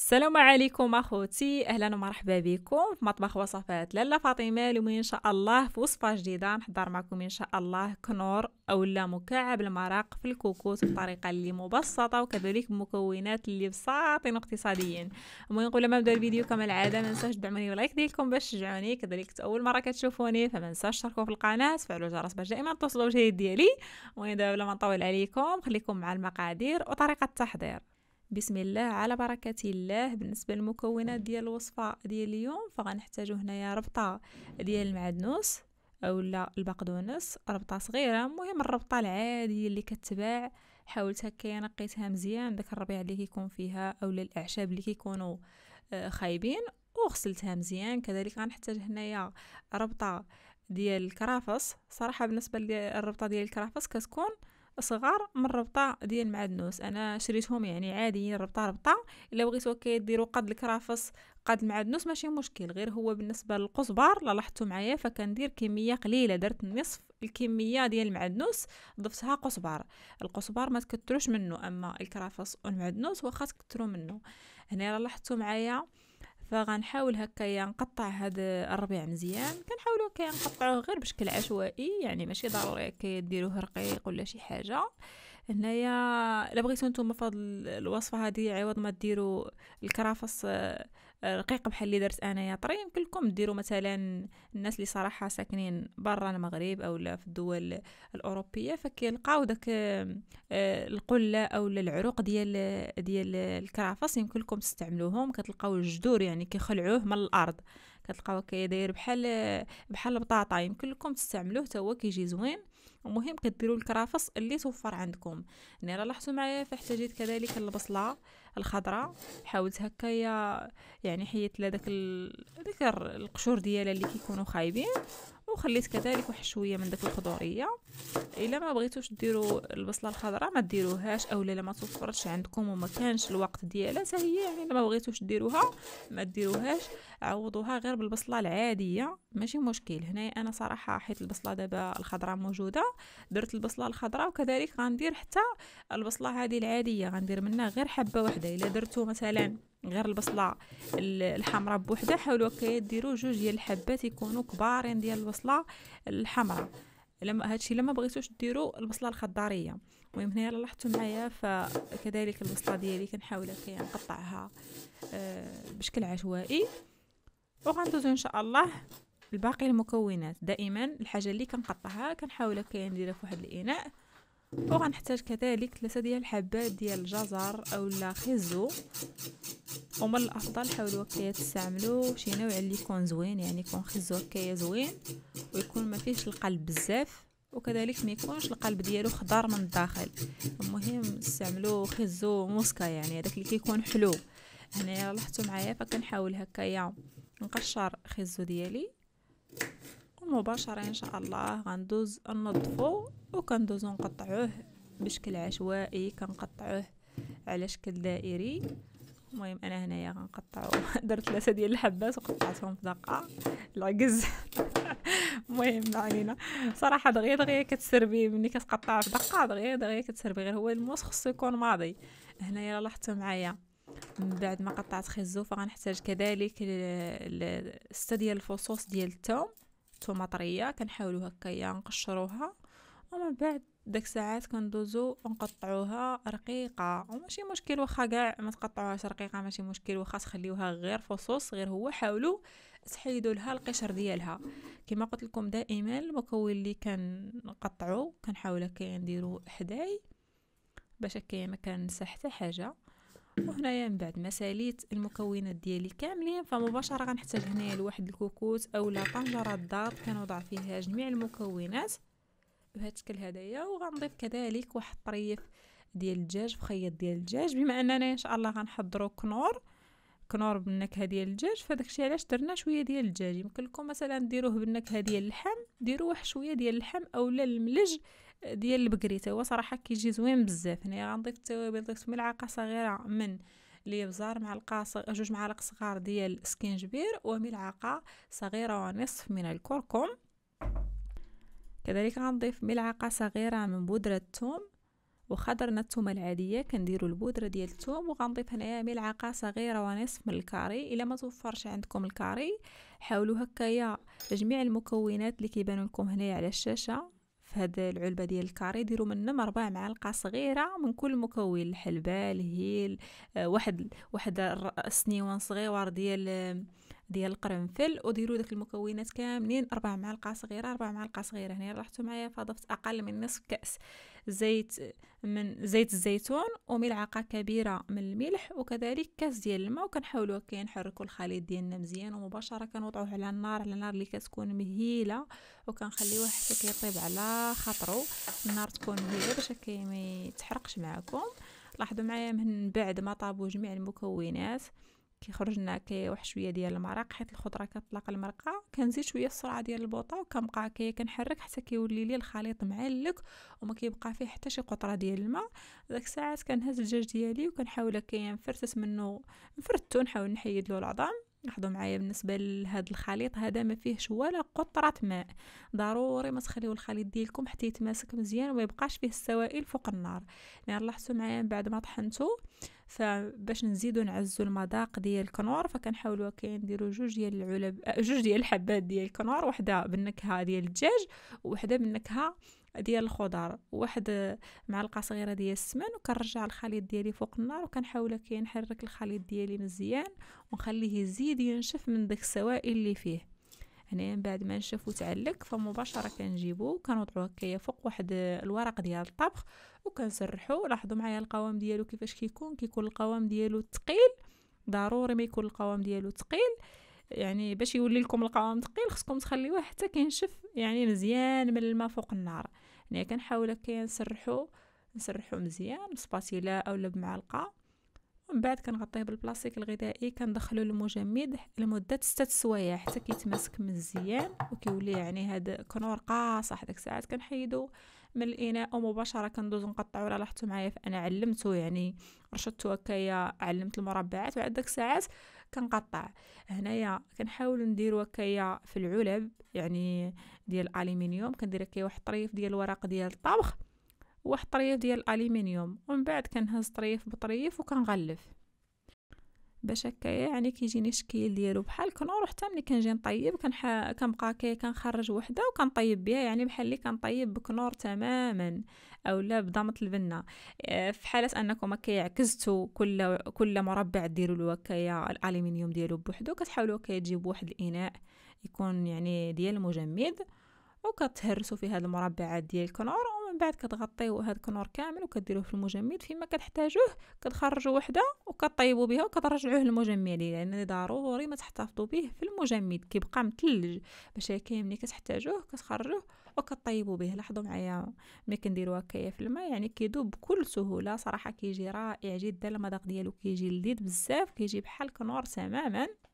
السلام عليكم اخوتي، اهلا ومرحبا بكم في مطبخ وصفات لالا فاطمه. اليوم ان شاء الله في وصفه جديده نحضر معكم ان شاء الله كنور اولا مكعب المرق في الكوكوت بطريقه اللي مبسطه وكذلك بمكونات اللي بساطين واقتصاديين. المهم قبل ما نبدا الفيديو كما العاده ما ننساوش تدعموني ولايك ديالكم باش تشجعوني، كذلك اول مره كتشوفوني فما ننساوش تشتركوا في القناه، تفعلوا الجرس باش دائما توصلوا الجديد ديالي. ودابا بلا ما نطول عليكم خليكم مع المقادير وطريقه التحضير. بسم الله على بركة الله. بالنسبة للمكونات ديال الوصفة ديال اليوم فغنحتاجو هنايا ربطة ديال المعدنوس اولا البقدونس، ربطة صغيرة، المهم الربطة العادية اللي كتباع. حاولت هكا نقيتها مزيان داك الربيع اللي كيكون فيها اولا الاعشاب اللي كيكونوا خايبين وغسلتها مزيان. كذلك غنحتاج هنايا ربطة ديال الكرافس. صراحة بالنسبة للربطة ديال الكرافس كتكون صغار من الربطه ديال المعدنوس، انا شريتهم يعني عاديين ربطه. الا بغيتو كيديروا قد الكرافس قد المعدنوس ماشي مشكل، غير هو بالنسبه للقزبر لاحظتوا معايا فكندير كميه قليله، درت نصف الكميه ديال المعدنوس ضفتها قزبر. القزبر ما تكتروش منه، اما الكرافس والمعدنوس واخا تكتروا منه. هنا لاحظتوا معايا فغنحاول هكايا نقطع هاد الربيع مزيان، كنحاولوا كنقطعوه غير بشكل عشوائي يعني ماشي ضروري كديروه رقيق ولا شي حاجه. هنايا الا بغيتو نتوما فهاد الوصفه هادي عوض ما ديروا الكرافس رقيق بحال اللي درت انايا طري، يمكن لكم ديروا مثلا الناس اللي صراحه ساكنين برا المغرب اولا في الدول الاوروبيه فكيلقاو داك القله اولا العروق ديال الكرافس، يمكن لكم تستعملوهم. كتلقاو الجذور يعني كيخلعوه من الارض، كتلقاوه كيداير بحال البطاطا، يمكن لكم تستعملوه حتى هو كيجي زوين. المهم كديروا الكرافس اللي توفر عندكم. هنا لاحظتوا معايا فاحتاجيت كذلك البصله الخضراء، حاولت هكايا يعني حيت لها داك القشور ديالها اللي كيكونوا خايبين، وخليت كذلك واحد شويه من داك الخضوريه. الا ما بغيتوش ديروا البصله الخضراء ما ديروهاش، اولا ما توفرتش عندكم وما كانش الوقت ديالها حتى هي، يعني الا ما بغيتوش ديروها ما ديروهاش، عوضوها غير بالبصله العاديه ماشي مشكل. هنايا انا صراحه حيت البصله دابا الخضراء موجوده درت البصله الخضراء، وكذلك غندير حتى البصله هذه العاديه غندير منها غير حبه واحده. الا درتو مثلا غير البصله الحمراء بوحده حاولوا كديروا جوج ديال الحبات يكونوا كبارين ديال البصله الحمراء، لما هادشي لما بغيتوش ديروا البصله الخضاريه. المهم هنا لاحظتوا معايا فكذلك البصله ديالي كنحاول نقطعها بشكل عشوائي. وغندوزو ان شاء الله الباقي المكونات. دائما الحاجه اللي كنقطعها كنحاول نديرها في واحد الاناء. وغنحتاج كذلك 3 ديال الحبات ديال الجزر اولا خيزو، ومن الافضل حاولوا هكايا تستعملوا شي نوع اللي يكون زوين يعني يكون خيزو هكايا زوين ويكون ما فيهش القلب بزاف، وكذلك ما يكونش القلب ديالو خضر من الداخل. المهم استعملوا خيزو موسكا يعني هذاك اللي كيكون حلو. هنايا لاحظتوا معايا فكنحاول هكايا نقشر خيزو ديالي، ومباشره ان شاء الله غندوز ننظفو وكندوزو نقطعوه بشكل عشوائي، كنقطعوه على شكل دائري. المهم انا هنايا غنقطعو درت 3 ديال الحبات وقطعتهم في دقه العكز. المهم علينا صراحه دغيا دغيا كتسربي ملي كتقطع في دقه، دغيا دغيا كتسربي، غير هو الموس خصو يكون ماضي. هنايا لاحظتوا معايا من بعد ما قطعت خيزو فغنحتاج كذلك 6 ديال الفصوص ديال الثومه طريه، كنحاولوا هكايا نقشروها ومن بعد داك ساعات كندوزو ونقطعوها رقيقه. وماشي مشكل واخا كاع ما تقطعوهاش رقيقه، ماشي مشكل واخا تخليوها غير فصوص، غير هو حاولوا تحيدوا لها القشر ديالها. كما قلت لكم دائما المكون اللي كنقطعو كنحاول كنديرو حداي باش هكا ما كنساح حتى حاجه. وهنايا من بعد ما ساليت المكونات ديالي كاملين فمباشره غنحتاج هنايا لواحد الكوكوت اولا طنجره الضغط كنوضع فيها جميع المكونات بهذا الشكل هدايا. وغنضيف كذلك واحد الطريف ديال الدجاج في خيط ديال الدجاج، بما اننا ان شاء الله غنحضروا كنور بالنكهه ديال الدجاج فداكشي علاش درنا شويه ديال الدجاج. يمكن لكم مثلا ديروه بالنكهه ديال اللحم، ديروا واحد شويه ديال اللحم اولا الملج ديال البقري حتى هو صراحه كيجي زوين بزاف. هنا غنضيف التوابل، ضفت ملعقه صغيره من الابزار، معلقه جوج معالق صغار ديال السكينجبير، وملعقه صغيره ونصف من الكركم، كذلك غنضيف ملعقه صغيره من بودره الثوم، واخا درنا التومه العاديه كنديروا البودره ديال الثوم وغنضيف هنايا ملعقه صغيره ونصف من الكاري. الا ما توفرش عندكم الكاري حاولوا هكايا جميع المكونات اللي كيبانوا لكم هنايا على الشاشه في هاد العلبه ديال الكاري ديروا منهم 4 معالق صغيره من كل مكون، الحلبه، الهيل، واحد السنيوان صغيور ديال القرنفل، وديروا داك المكونات كاملين 4 معالق صغيره هنا لاحظتوا معايا. فضفت اقل من نصف كاس زيت الزيتون وملعقه كبيره من الملح وكذلك كاس ديال الماء، وكنحاولوا هكا نحركوا الخليط ديالنا مزيان ومباشره كنوضعوه على النار اللي كتكون مهيله وكنخليوه حتى كيطيب على خاطرو، النار تكون مهيله باش هكا ما يتحرقش معكم. لاحظوا معايا من بعد ما طابوا جميع المكونات كيخرج لنا واحد شويه ديال المرق، حيت الخضره كتطلق المرقه، كنزيد شويه السرعه ديال البوطه وكنبقى هكايا كنحرك حتى كيولي لي الخليط معلق وما كيبقى فيه حتى شي قطره ديال الماء. داك الساعات كنهز الدجاج ديالي وكنحاول هكايا نفرتس منه، نفرتو نحاول نحيد له العظام. لاحظوا معايا بالنسبه لهذا الخليط هذا ما فيهش ولا قطره ماء، ضروري ما تخليو الخليط ديالكم حتى يتماسك مزيان وما يبقاش فيه السوائل فوق النار. يعني لاحظتوا معايا بعد ما طحنتو، فباش نزيدو نعزو المذاق ديال كنور فكنحاولوا هكا نديروا جوج ديال الحبات ديال كنور، وحده بالنكهه ديال الدجاج وحده بالنكهه ديال الخضار، 1 معلقه صغيره ديال السمن، وكنرجع الخليط ديالي فوق النار وكنحاول هكا نحرك الخليط ديالي مزيان ونخليه يزيد ينشف من داك السوائل اللي فيه. هنا من بعد ما نشف وتعلق فمباشره كنجيبو كنوضعو هكايا فوق واحد الورق ديال الطبخ وكنسرحو. لاحظوا معايا القوام ديالو كيفاش كيكون القوام ديالو ثقيل، ضروري ما يكون القوام ديالو ثقيل، يعني باش يولي لكم القوام ثقيل خصكم تخليوه حتى كينشف يعني مزيان من الماء فوق النار. هنا كنحاول هكا نسرحو مزيان بسباتيلا اولا بمعلقه، ومن بعد كنغطيه بالبلاستيك الغذائي، كندخلو للمجمد لمده 6 سوايع حتى كيتماسك مزيان وكيولي يعني هذا كنور قاصح. داك الساعات كنحيدو من الاناء ومباشره كندوز نقطعو. راه لاحظتوا معايا انا علمتو يعني رشدتو هكايا، علمت المربعات وعاد داك الساعات كنقطع. هنايا كنحاولوا نديروا هكايا في العلب يعني ديال الالومنيوم، كندير هكايا واحد طريف ديال الورق ديال الطبخ وواحد طريف ديال الالومنيوم، ومن بعد كنهز طريف بطريف وكنغلف باش هكايا يعني كيجيني الشكل ديالو بحال كنور. حتى ملي كنجي نطيب كنبقى هكايا كنخرج وحده وكنطيب بها، يعني بحال اللي كنطيب بكنور تماما اولا بضمط البنه. في حاله انكم هكايا عكزتوا كل مربع ديروا له هكايا الالومنيوم ديالو بوحدو، كتحاولوا هكايا تجيبوا واحد الاناء يكون يعني ديال المجمد وكتهرسوا فيه هاد المربعات ديال الكنور، ومن بعد كتغطيو هاد الكنور كامل وكديروه في المجمد فيما كتحتاجوه، كتخرجوا وحده وكطيبوا بها وكترجعوه للمجمد، يعني ضروري ما تحتفظوا به في المجمد كيبقى متلج، باش هكا ملي كتحتاجوه كتخرجوه وكطيبوا به. لاحظوا معايا ملي كنديروا هكايا في الماء يعني كيذوب بكل سهوله، صراحه كيجي رائع جدا، المذاق ديالو كيجي لذيذ بزاف، كيجي بحال كنور تماما.